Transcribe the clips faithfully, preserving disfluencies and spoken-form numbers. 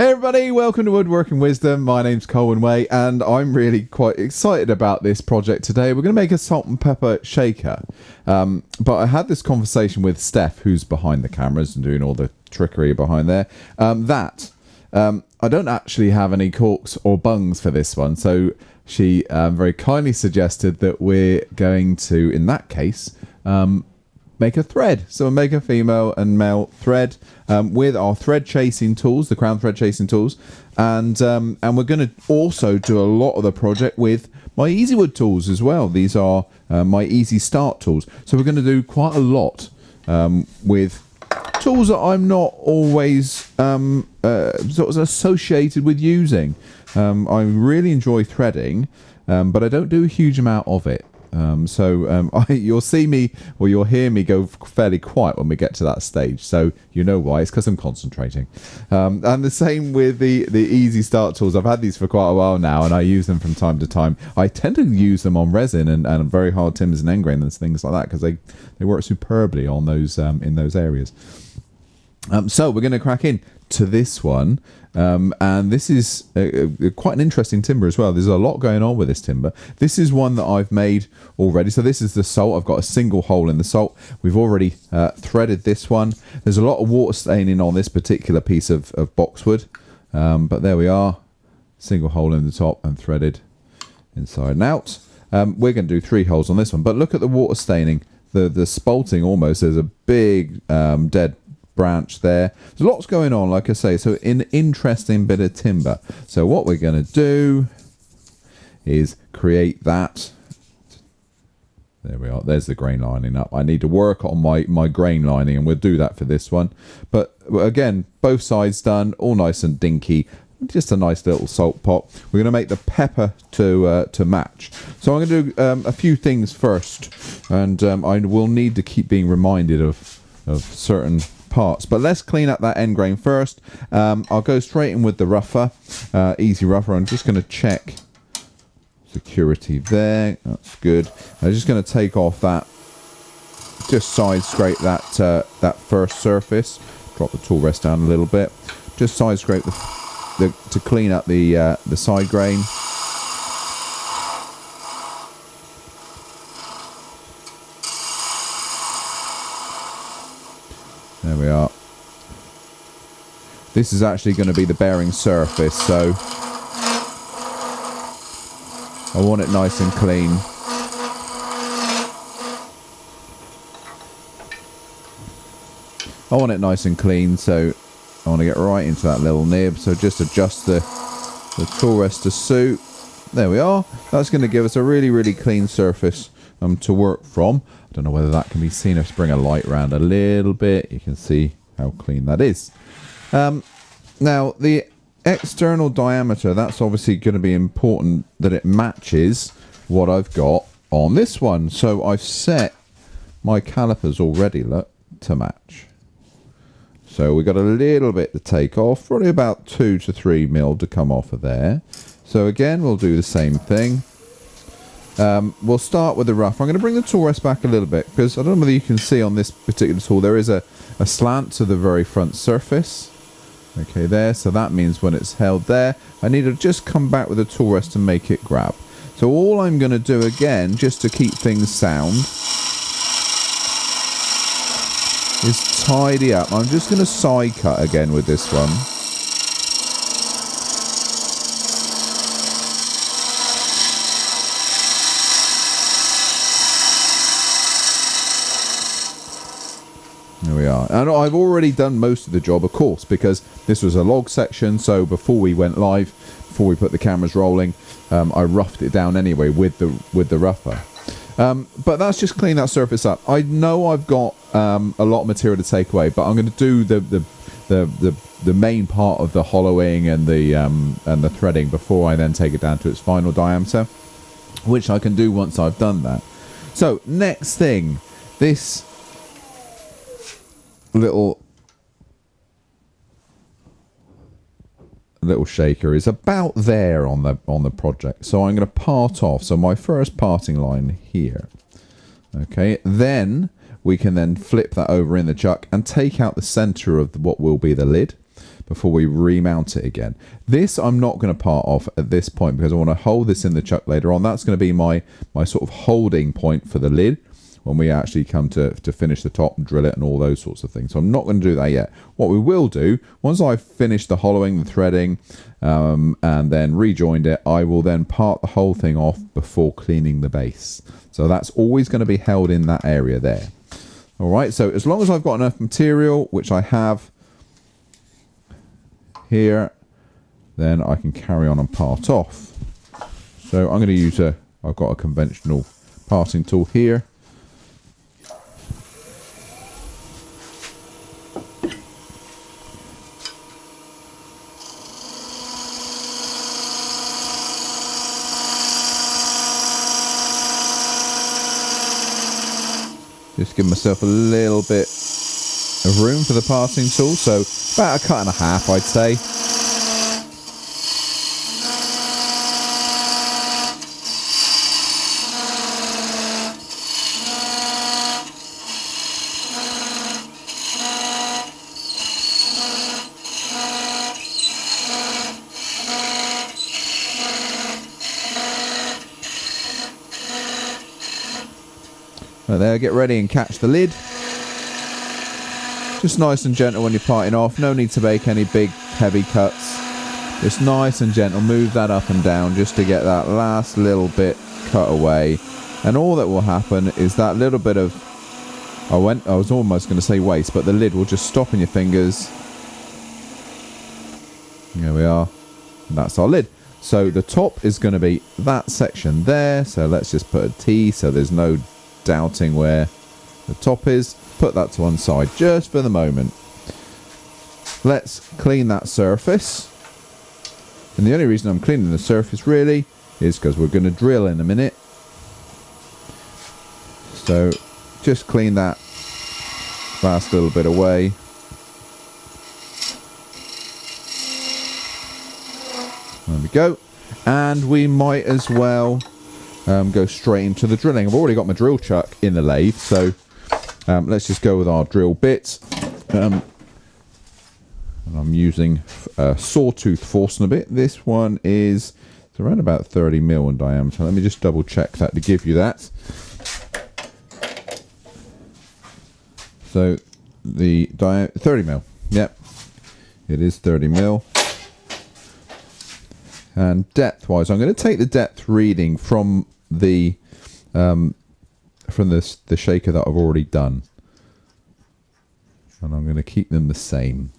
Hey everybody, welcome to Woodworking Wisdom. My name's Colwyn Way and I'm really quite excited about this project today. We're going to make a salt and pepper shaker. Um, but I had this conversation with Steph, who's behind the cameras and doing all the trickery behind there, um, that um, I don't actually have any corks or bungs for this one. So she um, very kindly suggested that we're going to, in that case, um, make a thread. So we'll make a female and male thread um, with our thread chasing tools, the crown thread chasing tools, and um, and we're going to also do a lot of the project with my Easywood tools as well. These are uh, my easy start tools. So we're going to do quite a lot um, with tools that I'm not always um, uh, sort of associated with using. Um, I really enjoy threading, um, but I don't do a huge amount of it. Um, so um, I, you'll see me or you'll hear me go fairly quiet when we get to that stage. So you know why, it's because I'm concentrating. Um, and the same with the, the Easy Start tools. I've had these for quite a while now and I use them from time to time. I tend to use them on resin and, and very hard timbers and end grain and things like that because they, they work superbly on those um, in those areas. Um, so we're going to crack in to this one. Um, and this is a, a, quite an interesting timber as well. There's a lot going on with this timber. This is one that I've made already. So this is the salt. I've got a single hole in the salt. We've already uh, threaded this one. There's a lot of water staining on this particular piece of, of boxwood. Um, but there we are. Single hole in the top and threaded inside and out. Um, we're going to do three holes on this one. But look at the water staining. The, the spalting almost. There's a big um, dead branch there. There's lots going on, like I say, so an interesting bit of timber. So what we're going to do is create that. There we are. There's the grain lining up. I need to work on my, my grain lining, and we'll do that for this one. But again, both sides done, all nice and dinky. Just a nice little salt pot. We're going to make the pepper to uh, to match. So I'm going to do um, a few things first, and um, I will need to keep being reminded of, of certain parts, but let's clean up that end grain first. um, I'll go straight in with the rougher, uh, easy rougher. I'm just going to check security there, that's good. I'm just going to take off that, just side scrape that uh, that first surface, drop the tool rest down a little bit, just side scrape the, the, to clean up the uh, the side grain. There we are. This is actually going to be the bearing surface, so I want it nice and clean. I want it nice and clean, so I want to get right into that little nib. So just adjust the, the tool rest to suit. There we are. That's going to give us a really, really clean surface um, to work from. I don't know whether that can be seen. If I bring a light round a little bit, you can see how clean that is. Um, now, the external diameter, that's obviously going to be important that it matches what I've got on this one. So I've set my calipers already, look, to match. So we've got a little bit to take off, probably about two to three mil to come off of there. So again, we'll do the same thing. Um, we'll start with the rough. I'm going to bring the tool rest back a little bit because I don't know whether you can see on this particular tool there is a, a slant to the very front surface. Okay, there. So that means when it's held there, I need to just come back with the tool rest and make it grab. So all I'm going to do again, just to keep things sound, is tidy up. I'm just going to side cut again with this one. And I've already done most of the job, of course, because this was a log section. So before we went live, before we put the cameras rolling, um, I roughed it down anyway with the with the rougher. Um, but that's just clean that surface up. I know I've got um, a lot of material to take away, but I'm going to do the the, the the the main part of the hollowing and the um, and the threading before I then take it down to its final diameter, which I can do once I've done that. So next thing, this little little shaker is about there on the on the project, so I'm going to part off. So my first parting line here, okay, then we can then flip that over in the chuck and take out the center of the, what will be the lid. before we remount it again. This I'm not going to part off at this point because I want to hold this in the chuck later on. That's going to be my, my sort of holding point for the lid when we actually come to, to finish the top and drill it and all those sorts of things. So I'm not going to do that yet. What we will do, once I've finished the hollowing, the threading, um, and then rejoined it, I will then part the whole thing off before cleaning the base. So that's always going to be held in that area there. All right, so as long as I've got enough material, which I have here, then I can carry on and part off. So I'm going to use a, I've got a conventional parting tool here. Just give myself a little bit of room for the parting tool, so about a cut and a half, I'd say. Right there, get ready and catch the lid. Just nice and gentle when you're parting off. No need to make any big heavy cuts. Just nice and gentle. Move that up and down just to get that last little bit cut away. And all that will happen is that little bit of, I went, I was almost going to say waste, but the lid will just stop in your fingers. There we are. And that's our lid. So the top is going to be that section there. So let's just put a T so there's no doubting where the top is. Put that to one side just for the moment. Let's clean that surface. And the only reason I'm cleaning the surface really is because we're going to drill in a minute. So just clean that last little bit away. There we go. And we might as well Um, go straight into the drilling. I've already got my drill chuck in the lathe, so um, let's just go with our drill bits. Um, and I'm using a sawtooth forcing a bit. This one is it's around about thirty mil in diameter. Let me just double check that to give you that. So the thirty mil, yep, it is thirty mil. And depth-wise, I'm going to take the depth reading from the um, from this the shaker that I've already done, and I'm going to keep them the same.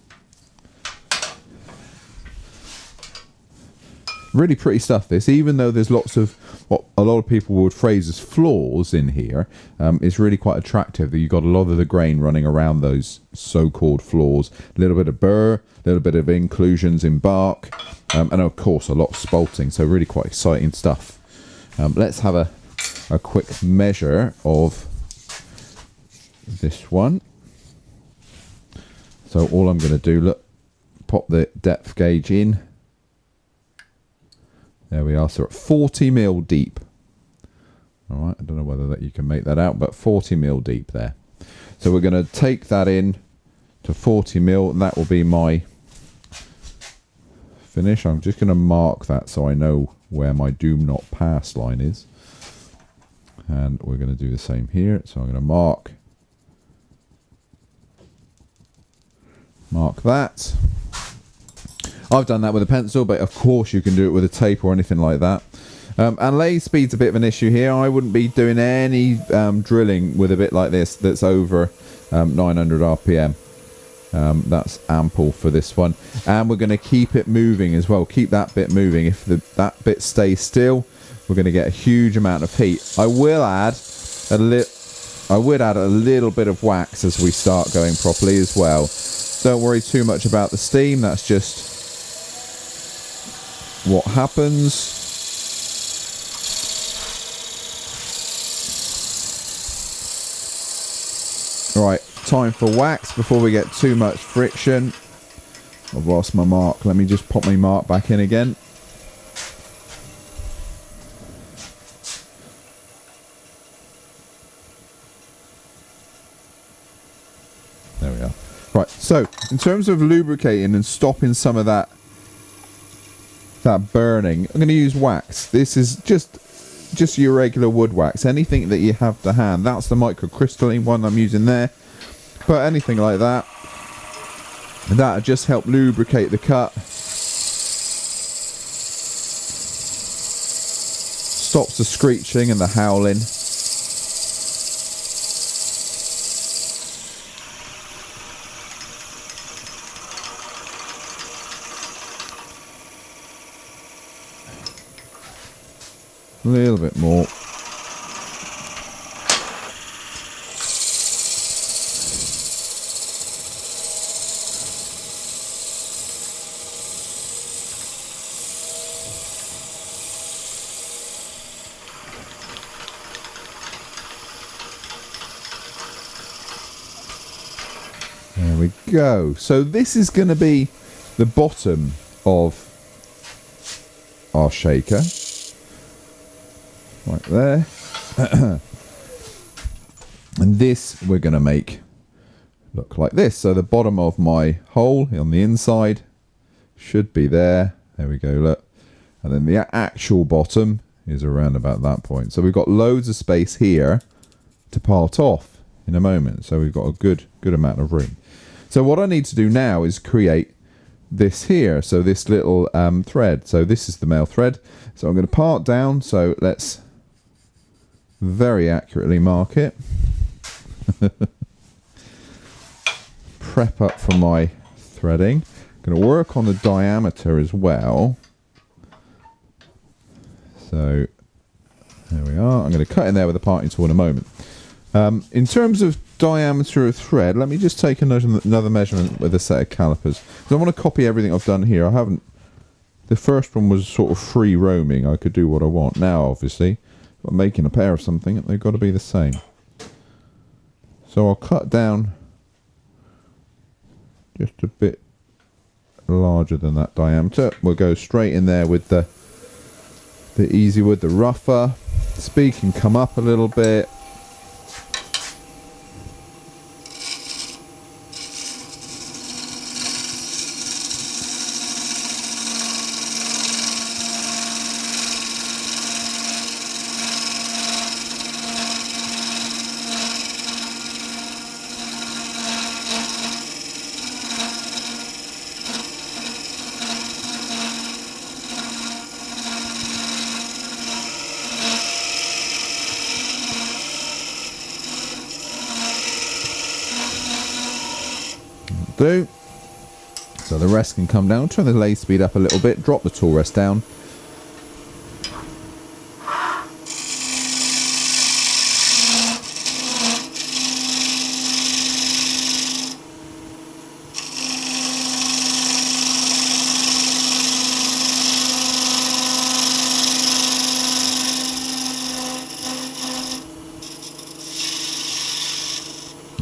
Really pretty stuff, this. Even though there's lots of what a lot of people would phrase as flaws in here, um, it's really quite attractive that you've got a lot of the grain running around those so-called flaws. A little bit of burr, a little bit of inclusions in bark, um, and of course a lot of spalting, so really quite exciting stuff. Um, let's have a, a quick measure of this one. So all I'm going to do, look, pop the depth gauge in. There we are, so at forty mil deep. All right, I don't know whether that you can make that out, but forty mil deep there. So we're going to take that in to forty mil, and that will be my finish. I'm just going to mark that so I know where my do not pass line is. And we're going to do the same here. So I'm going to mark, mark that. I've done that with a pencil, but of course you can do it with a tape or anything like that. Um, and lathe speed's a bit of an issue here. I wouldn't be doing any um, drilling with a bit like this that's over um, nine hundred R P M. Um, that's ample for this one. And we're going to keep it moving as well. Keep that bit moving. If the, that bit stays still, we're going to get a huge amount of heat. I will add a li- I would add a little bit of wax as we start going properly as well. Don't worry too much about the steam. That's just what happens. Right, time for wax before we get too much friction. I've lost my mark. Let me just pop my mark back in again. There we are. Right, So in terms of lubricating and stopping some of that that burning, I'm going to use wax. This is just just your regular wood wax, anything that you have to hand. That's the microcrystalline one I'm using there, but anything like that, and that'll just help lubricate the cut, stops the screeching and the howling. A little bit more. There we go. So this is going to be the bottom of our shaker. Right there. And this we're going to make look like this. So the bottom of my hole on the inside should be there. There we go, look. And then the actual bottom is around about that point. So we've got loads of space here to part off in a moment. So we've got a good, good amount of room. So what I need to do now is create this here. So this little um, thread. So this is the male thread. So I'm going to part down. So let's very accurately mark it. Prep up for my threading. I'm going to work on the diameter as well. So there we are. I'm going to cut in there with a parting tool in a moment. Um, in terms of diameter of thread, let me just take another measurement with a set of calipers. So I want to copy everything I've done here. I haven't. The first one was sort of free roaming. I could do what I want. Now, obviously, I'm making a pair of something, they've got to be the same. So I'll cut down just a bit larger than that diameter. We'll go straight in there with the the Easywood, the rougher. Speed can come up a little bit. Do. So the rest can come down. Turn the lay speed up a little bit, drop the tool rest down.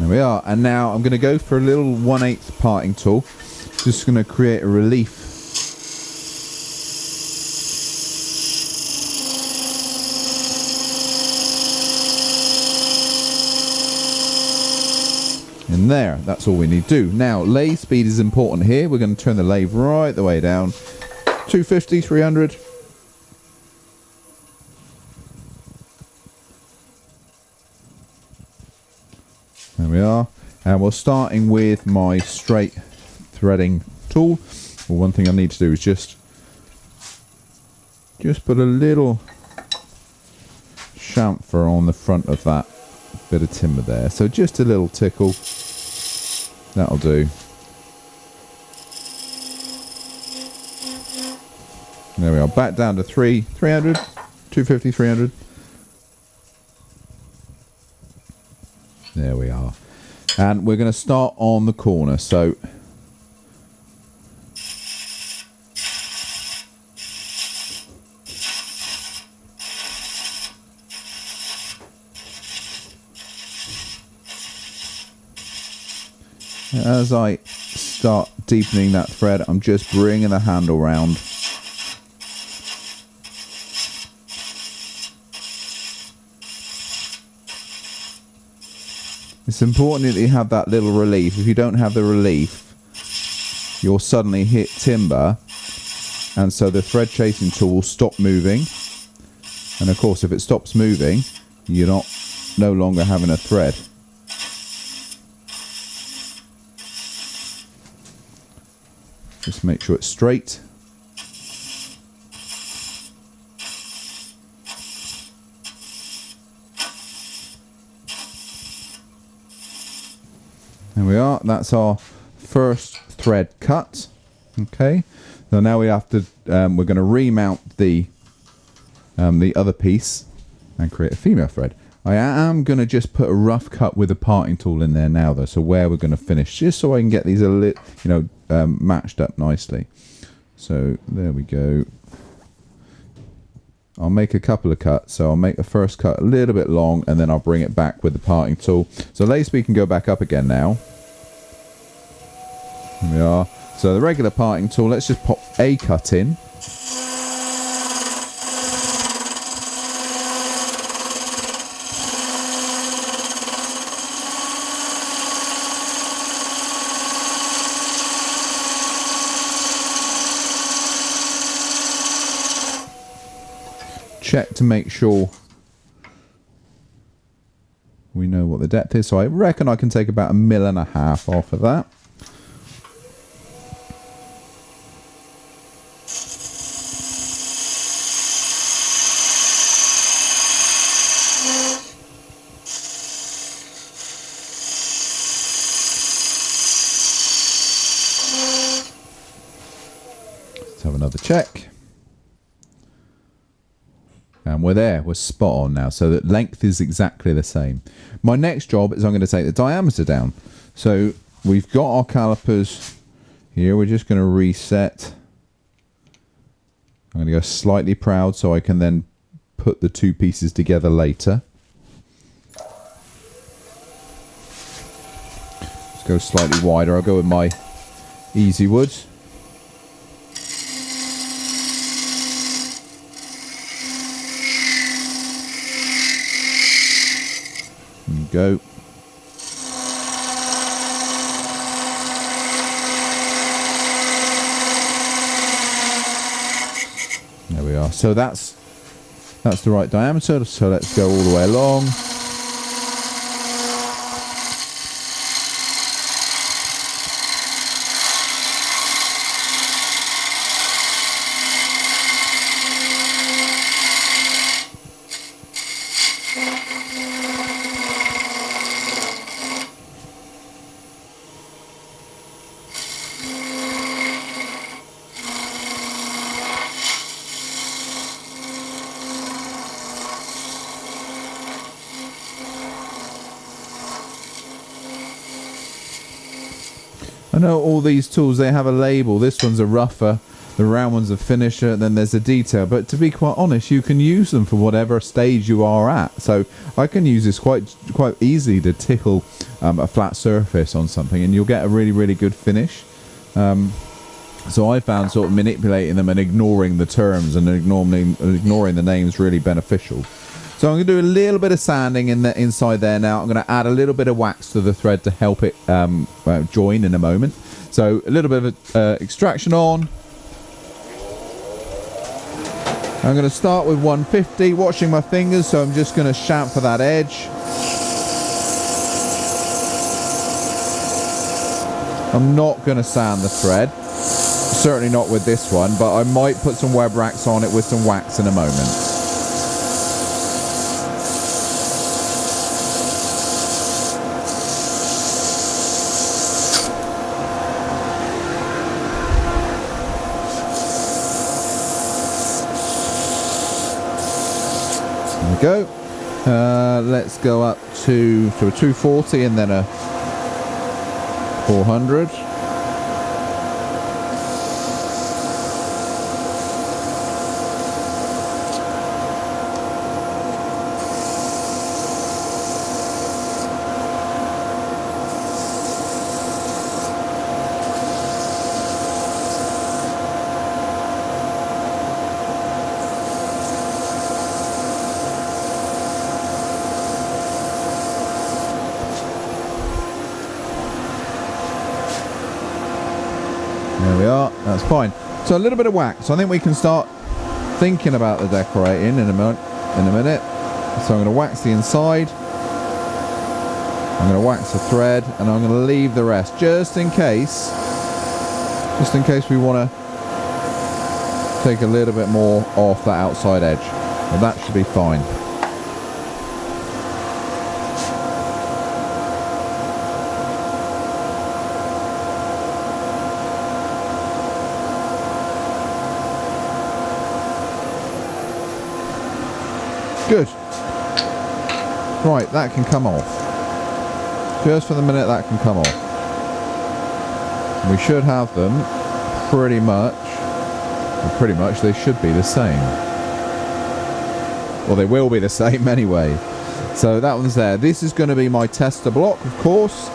We are, and now I'm going to go for a little one eighth parting tool. Just going to create a relief. And there, that's all we need to do. Now, lay speed is important here. We're going to turn the lay right the way down. two fifty, three hundred. There we are, and we're starting with my straight threading tool. Well, one thing I need to do is just just put a little chamfer on the front of that bit of timber there. So just a little tickle, that'll do. There we are, back down to three, three hundred, two fifty, three hundred. There we are, and we're going to start on the corner. So as I start deepening that thread, I'm just bringing the handle round. It's important that you have that little relief. If you don't have the relief, you'll suddenly hit timber, and so the thread chasing tool will stop moving. And of course, if it stops moving, you're not no longer having a thread. Just make sure it's straight. There we are. That's our first thread cut. Okay. So now we have to. Um, we're going to remount the um, the other piece and create a female thread. I am going to just put a rough cut with a parting tool in there now, though. So where we're going to finish, just so I can get these a lit, you know, um, matched up nicely. So there we go. I'll make a couple of cuts. So I'll make the first cut a little bit long, and then I'll bring it back with the parting tool. So lace we can go back up again now. There we are. So the regular parting tool. Let's just pop a cut in. Check to make sure we know what the depth is. So I reckon I can take about a mil and a half off of that. Let's have another check. And we're there, we're spot on now, so that length is exactly the same. My next job is I'm going to take the diameter down. So we've got our calipers here, we're just going to reset. I'm going to go slightly proud so I can then put the two pieces together later. Let's go slightly wider, I'll go with my Easywood. Go. There we are. So that's that's the right diameter. So let's go all the way along. I know all these tools, they have a label. This one's a rougher, the round one's a finisher, and then there's a detail. But to be quite honest, you can use them for whatever stage you are at. So I can use this quite quite easily to tickle um, a flat surface on something, and you'll get a really, really good finish. Um, so I found sort of manipulating them and ignoring the terms and ignoring, ignoring the names really beneficial. So I'm going to do a little bit of sanding in the inside there now. I'm going to add a little bit of wax to the thread to help it um, well, join in a moment. So a little bit of uh, extraction on. I'm going to start with one fifty, watching my fingers, so I'm just going to chamfer that edge. I'm not going to sand the thread, certainly not with this one, but I might put some web racks on it with some wax in a moment. Go. Uh, let's go up to, to a two forty and then a four hundred. There we are, that's fine. So a little bit of wax. I think we can start thinking about the decorating in a minute. In a minute. So I'm going to wax the inside. I'm going to wax the thread, and I'm going to leave the rest just in case. Just in case we want to take a little bit more off that outside edge. And that should be fine. Good. Right, that can come off. Just for the minute, that can come off. We should have them pretty much, well, pretty much they should be the same. Well, they will be the same anyway. So that one's there. This is going to be my tester block, of course.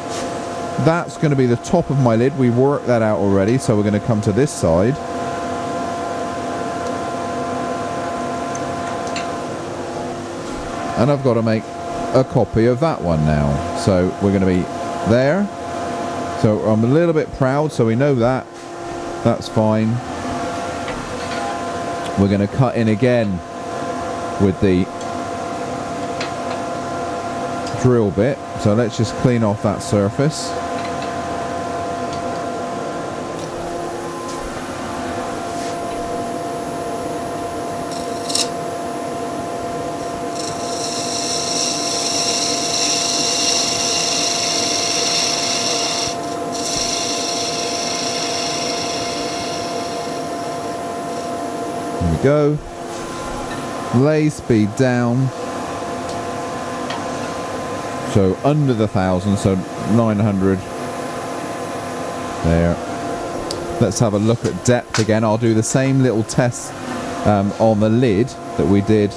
That's going to be the top of my lid. We worked that out already, so we're going to come to this side. And I've got to make a copy of that one now. So we're going to be there. So I'm a little bit proud, so we know that. That's fine. We're going to cut in again with the drill bit. So let's just clean off that surface. Go. Lay speed down. So under the thousand, so nine hundred. There. Let's have a look at depth again. I'll do the same little test um, on the lid that we did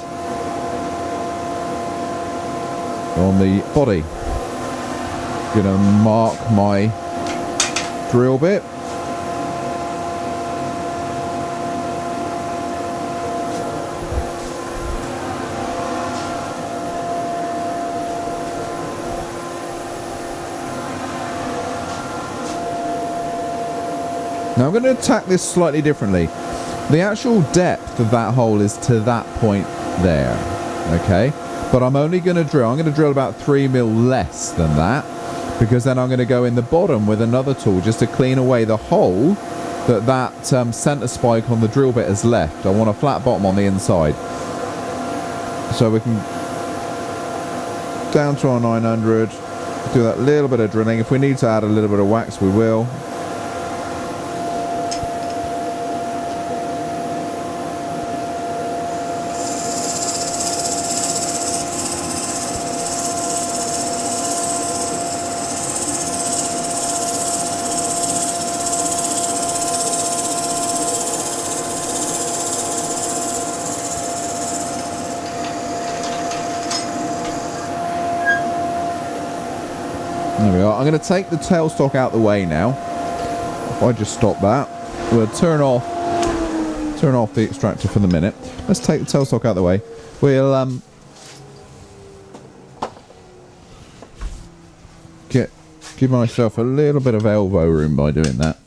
on the body. I'm gonna mark my drill bit. Now I'm going to attack this slightly differently. The actual depth of that hole is to that point there, okay? But I'm only going to drill, I'm going to drill about three mil less than that, because then I'm going to go in the bottom with another tool just to clean away the hole that that um, center spike on the drill bit has left. I want a flat bottom on the inside. So we can, down to our nine hundred, do that little bit of drilling. If we need to add a little bit of wax, we will. I'm going to take the tailstock out the way now. If I just stop that, we'll turn off, turn off the extractor for the minute. Let's take the tailstock out the way. We'll um, get give myself a little bit of elbow room by doing that.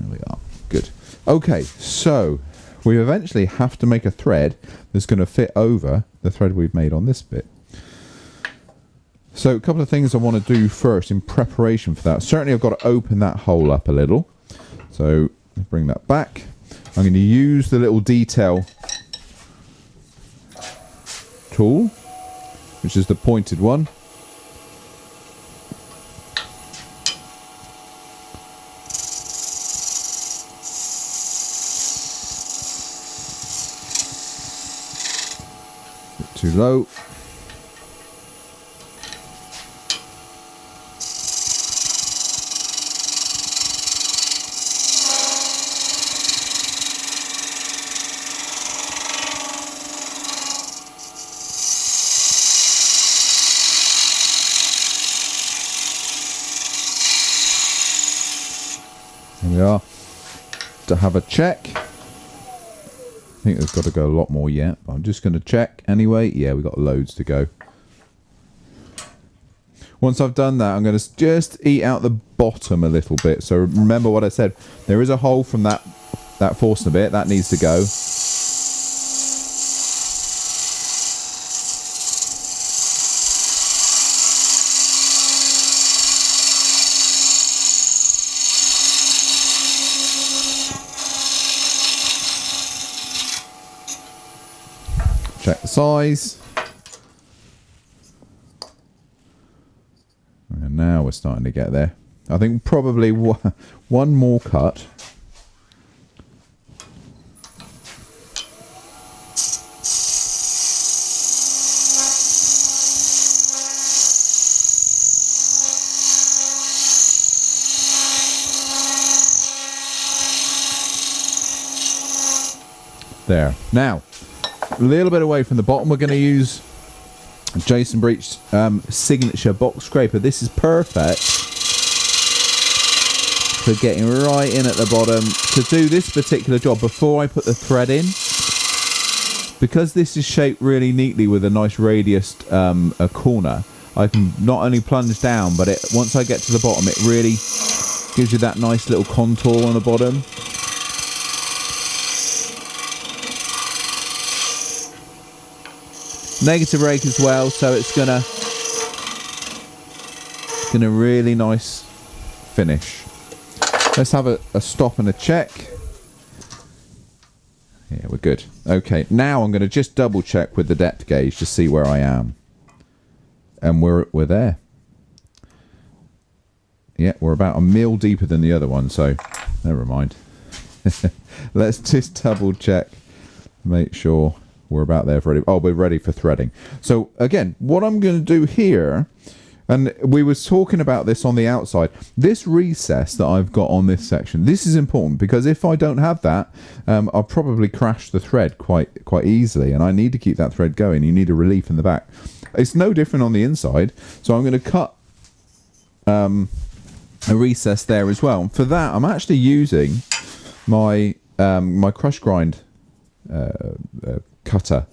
There we are. Good. Okay, so we eventually have to make a thread that's going to fit over the thread we've made on this bit. So a couple of things I want to do first in preparation for that. Certainly I've got to open that hole up a little. So bring that back. I'm going to use the little detail tool, which is the pointed one. A bit too low. Are to have a check. I think there's got to go a lot more yet, but I'm just going to check anyway. Yeah, we've got loads to go. Once I've done that, I'm going to just eat out the bottom a little bit. So remember what I said. There is a hole from that, that forstner bit. That needs to go. Check the size. And now we're starting to get there. I think probably one more cut. There. Now, a little bit away from the bottom, we're going to use Jason Breach's um, signature box scraper. This is perfect for getting right in at the bottom to do this particular job before I put the thread in, because this is shaped really neatly with a nice radius um, a corner. I can not only plunge down, but it, once I get to the bottom, it really gives you that nice little contour on the bottom. Negative rake as well, so it's gonna gonna really nice finish. Let's have a, a stop and a check. Yeah, we're good. Okay, now I'm gonna just double check with the depth gauge to see where I am, and we're we're there. Yeah, we're about a mil deeper than the other one, so never mind. Let's just double check, make sure we're about there for ready. Oh, we're ready for threading. So again, what I'm going to do here, and we were talking about this on the outside, this recess that I've got on this section, this is important, because if I don't have that, um, I'll probably crash the thread quite quite easily, and I need to keep that thread going. You need a relief in the back. It's no different on the inside, so I'm going to cut um, a recess there as well. And for that, I'm actually using my um, my crush grind uh, uh, cutter.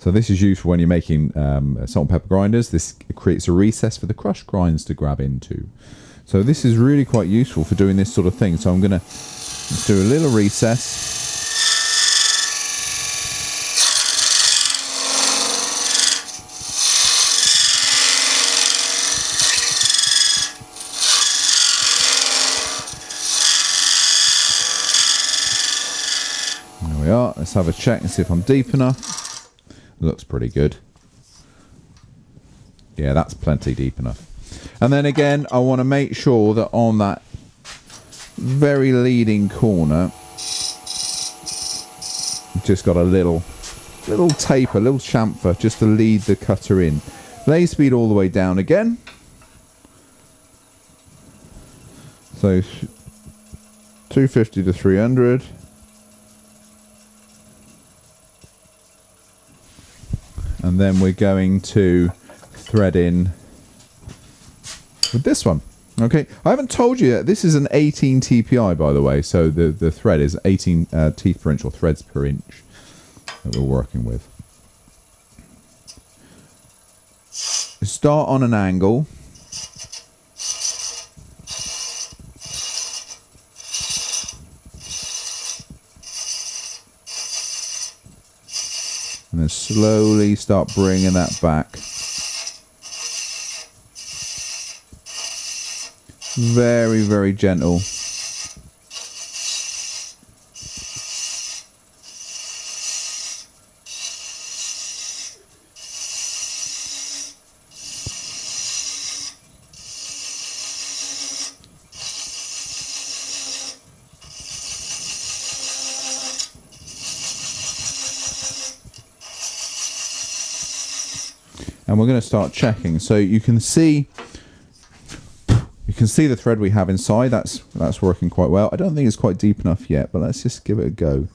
So this is used for when you're making um, salt and pepper grinders. This creates a recess for the crush grinds to grab into. So this is really quite useful for doing this sort of thing. So I'm going to do a little recess. Are. Let's have a check and see if I'm deep enough. Looks pretty good. Yeah, that's plenty deep enough. And then again, I want to make sure that on that very leading corner, just got a little little taper, a little chamfer, just to lead the cutter in. Lay speed all the way down again. So two fifty to three hundred. And then we're going to thread in with this one. Okay, I haven't told you that this is an eighteen T P I, by the way. So the, the thread is eighteen uh, teeth per inch, or threads per inch, that we're working with. Start on an angle. And then slowly start bringing that back. Very, very gentle. And we're going to start checking. So you can see, you can see the thread we have inside. That's that's working quite well. I don't think it's quite deep enough yet, but let's just give it a go.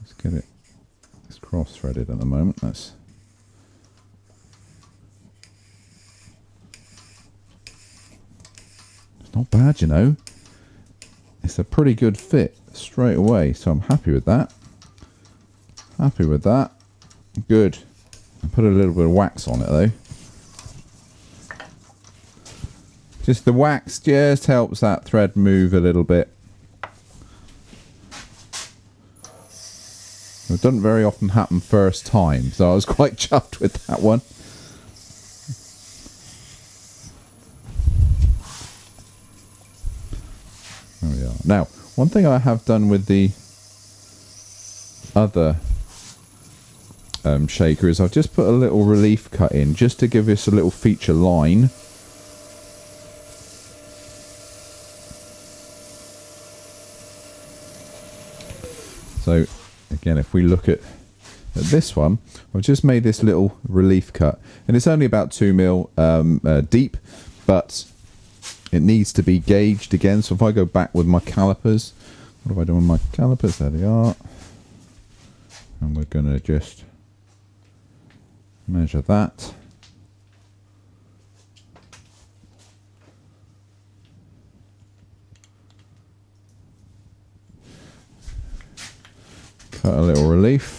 Let's get it. It's cross-threaded at the moment. Let's. It's not bad, you know. It's a pretty good fit straight away. So I'm happy with that. Happy with that. Good. Put a little bit of wax on it though. Just the wax just helps that thread move a little bit. It doesn't very often happen first time, so I was quite chuffed with that one. There we are. Now, one thing I have done with the other um, shaker is I've just put a little relief cut in just to give this a little feature line. So again, if we look at, at this one, I've just made this little relief cut, and it's only about two mil um, uh, deep, but it needs to be gauged again. So if I go back with my calipers, what have I done with my calipers? There they are. And we're going to just measure that. Cut a little relief.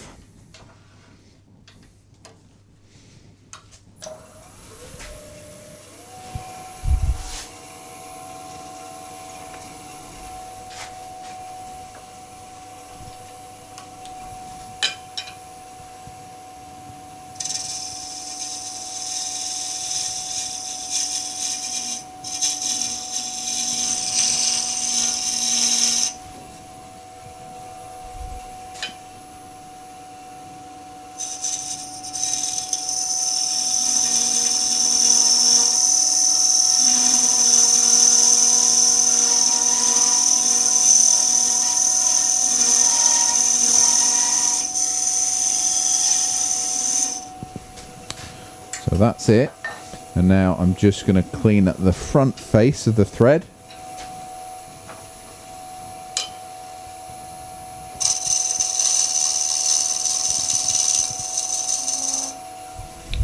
That's it, and now I'm just going to clean up the front face of the thread.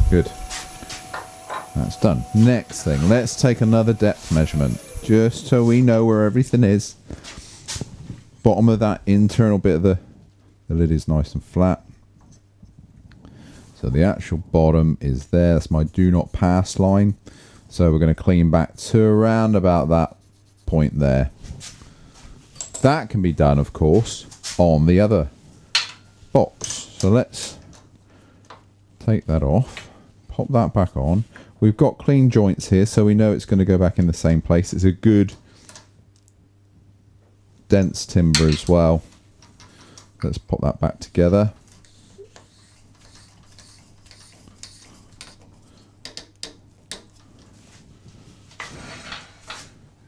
Good, that's done. Next thing, let's take another depth measurement just so we know where everything is. Bottom of that internal bit of the, the lid is nice and flat. So the actual bottom is there, that's my do not pass line. So we're going to clean back to around about that point there. That can be done, of course, on the other box. So let's take that off, pop that back on. We've got clean joints here, so we know it's going to go back in the same place. It's a good dense timber as well. Let's pop that back together.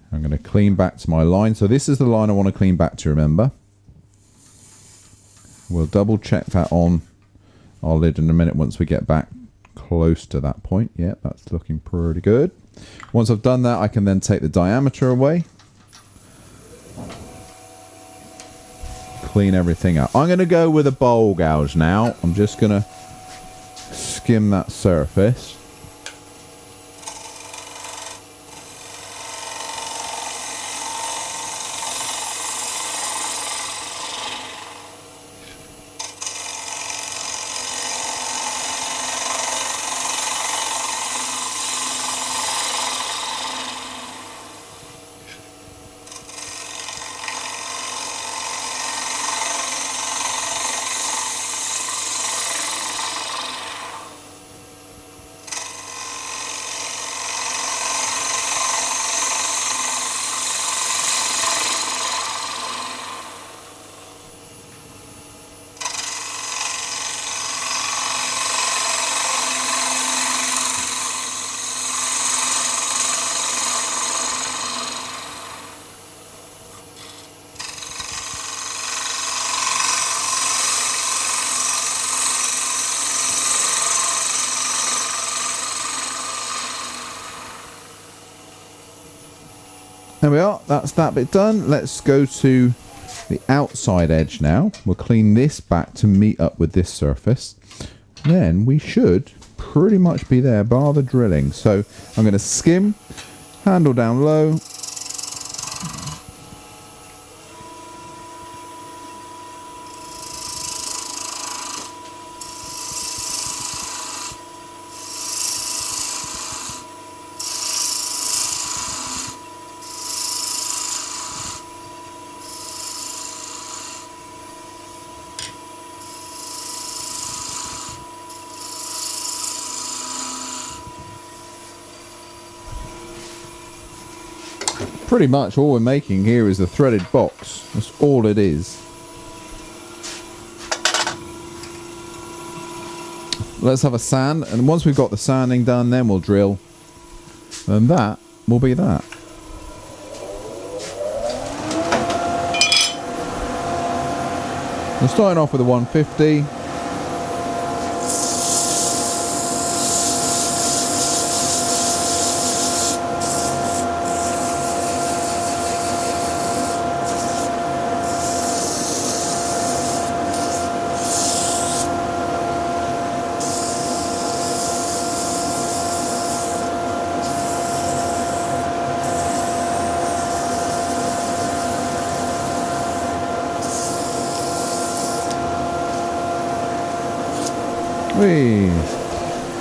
I'm going to clean back to my line. So this is the line I want to clean back to, remember. We'll double check that on our lid in a minute once we get back close to that point. Yeah, that's looking pretty good. Once I've done that, I can then take the diameter away. Clean everything up. I'm going to go with a bowl gouge now. I'm just going to skim that surface. There we are, that's that bit done. Let's go to the outside edge now. We'll clean this back to meet up with this surface. Then we should pretty much be there, bar the drilling. So I'm going to skim, handle down low. pretty much all we're making here is a threaded box. That's all it is. Let's have a sand, and once we've got the sanding done, then we'll drill. And that will be that. We're starting off with a one fifty.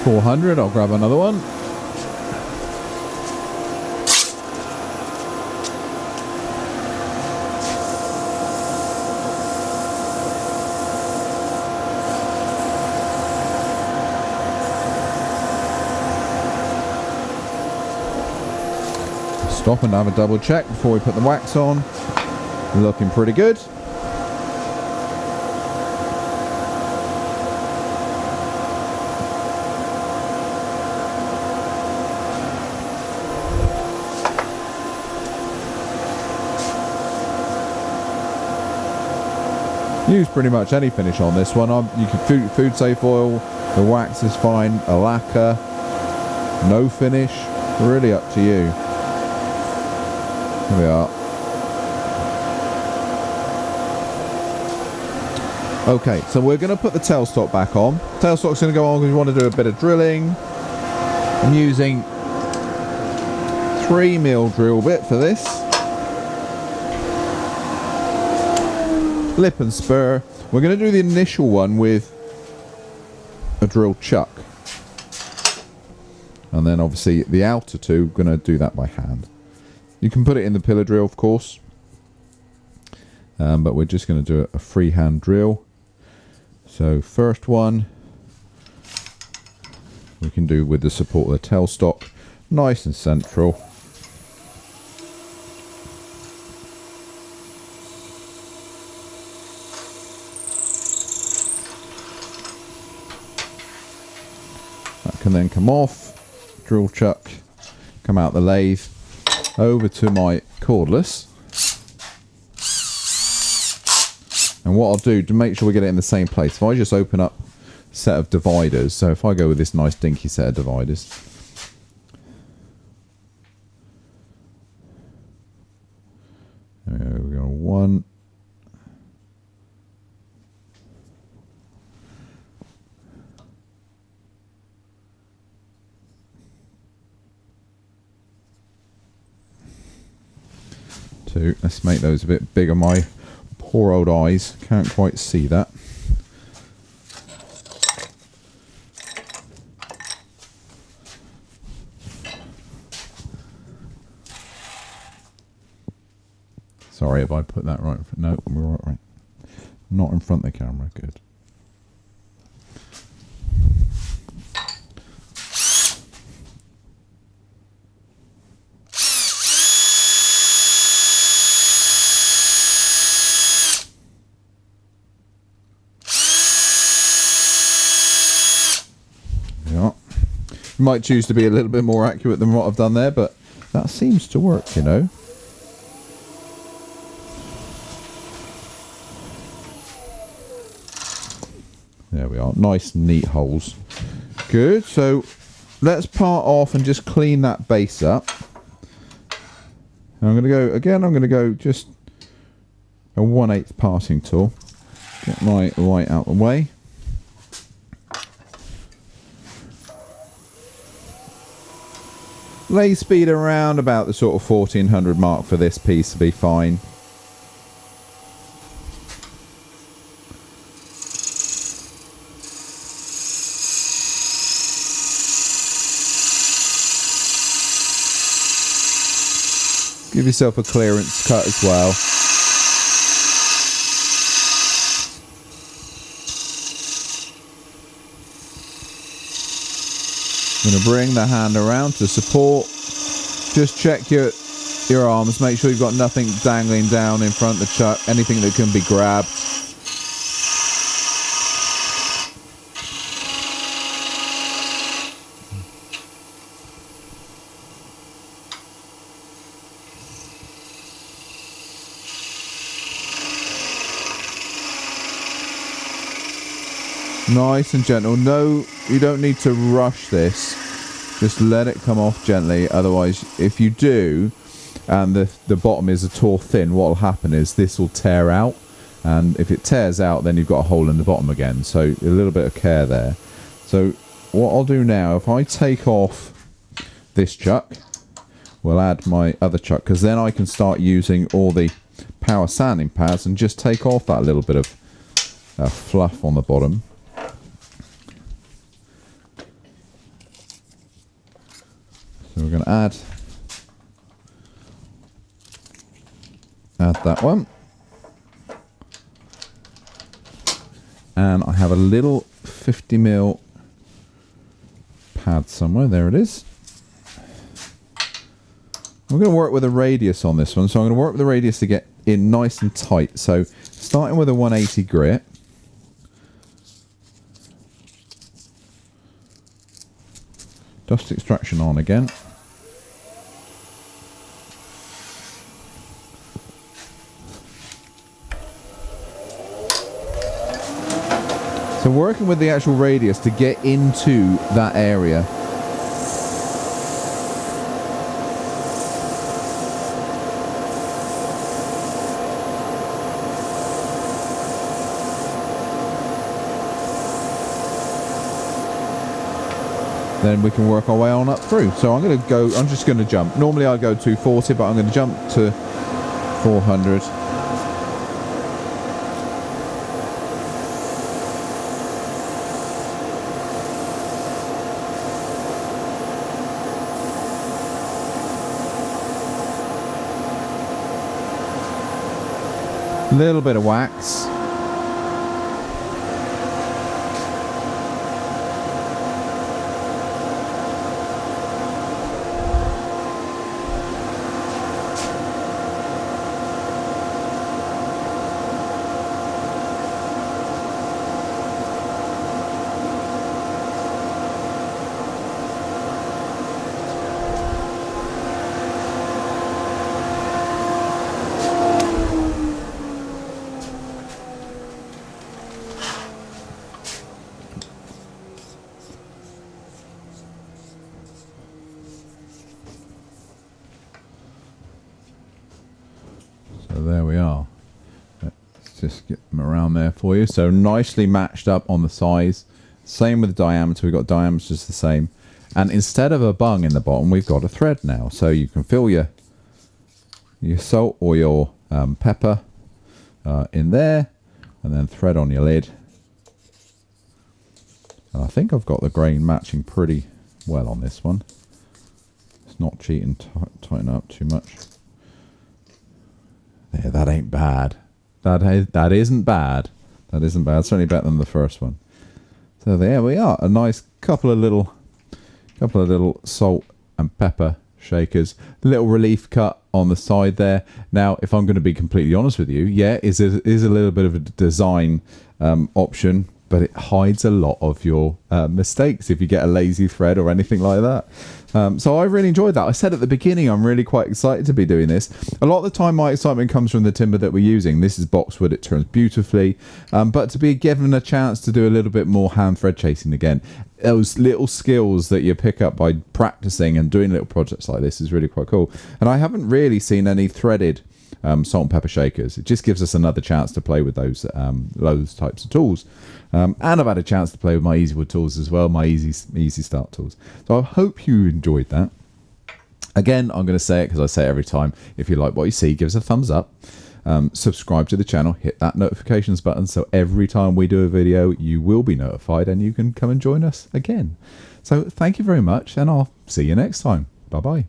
four hundred, I'll grab another one. Stop and have a double check before we put the wax on. Looking pretty good. Use pretty much any finish on this one. I'm, you can food, food safe oil, the wax is fine, a lacquer, no finish, really up to you. Here we are. Okay, so we're going to put the tailstock back on. Tailstock's going to go on because we want to do a bit of drilling. I'm using three mil drill bit for this. Lip and spur. We're going to do the initial one with a drill chuck, and then obviously the outer two, we're going to do that by hand. You can put it in the pillar drill, of course, um, but we're just going to do a freehand drill. So first one we can do with the support of the tailstock, nice and central. Can then come off, drill chuck, come out the lathe, over to my cordless. And what I'll do to make sure we get it in the same place, if I just open up a set of dividers, so if I go with this nice dinky set of dividers, there we go, we've got one, let's make those a bit bigger. My poor old eyes can't quite see that. Sorry if I put that right. No, we're right, right. Not in front of the camera. Good. Might choose to be a little bit more accurate than what I've done there, but that seems to work, you know. There we are, nice neat holes. Good, so let's part off and just clean that base up. And I'm going to go, again, I'm going to go just a one eighth parting tool. Get my light out the way. Lathe speed around about the sort of fourteen hundred mark for this piece to be fine. Give yourself a clearance cut as well. I'm going to bring the hand around to support. Just check your your arms. Make sure you've got nothing dangling down in front of the chuck, anything that can be grabbed. Nice and gentle. No, you don't need to rush this. Just let it come off gently. Otherwise, if you do, and the, the bottom is a taut thin, what will happen is this will tear out. And if it tears out, then you've got a hole in the bottom again. So a little bit of care there. So what I'll do now, if I take off this chuck, we'll add my other chuck, because then I can start using all the power sanding pads and just take off that little bit of uh, fluff on the bottom. So we're going to add, add that one. And I have a little fifty mil pad somewhere. There it is. I'm going to work with a radius on this one. So I'm going to work with the radius to get in nice and tight. So starting with a one eighty grit. Dust extraction on again. So working with the actual radius to get into that area. Then we can work our way on up through. So I'm going to go, I'm just going to jump. Normally I'd go two forty, but I'm going to jump to four hundred. Little bit of wax. For you, so nicely matched up on the size. Same with the diameter, we've got diameters the same, and instead of a bung in the bottom, we've got a thread now. So you can fill your your salt or your um, pepper uh, in there, and then thread on your lid. And I think I've got the grain matching pretty well on this one. It's not cheating. Tighten up too much. There, that ain't bad. That is, that isn't bad. That isn't bad. Certainly better than the first one. So there we are. A nice couple of little, couple of little salt and pepper shakers. Little relief cut on the side there. Now, if I'm going to be completely honest with you, yeah, is it is a little bit of a design um, option, but it hides a lot of your uh, mistakes if you get a lazy thread or anything like that. Um, so I really enjoyed that. I said at the beginning, I'm really quite excited to be doing this. A lot of the time, my excitement comes from the timber that we're using. This is boxwood. It turns beautifully. Um, but to be given a chance to do a little bit more hand thread chasing again, those little skills that you pick up by practicing and doing little projects like this is really quite cool. And I haven't really seen any threaded Um, salt and pepper shakers. It just gives us another chance to play with those um, those types of tools. Um, and I've had a chance to play with my Easywood tools as well, my easy easy start tools. So I hope you enjoyed that. Again, I'm going to say it because I say it every time. If you like what you see, give us a thumbs up. Um, subscribe to the channel, hit that notifications button so every time we do a video, you will be notified and you can come and join us again. So thank you very much and I'll see you next time. Bye-bye.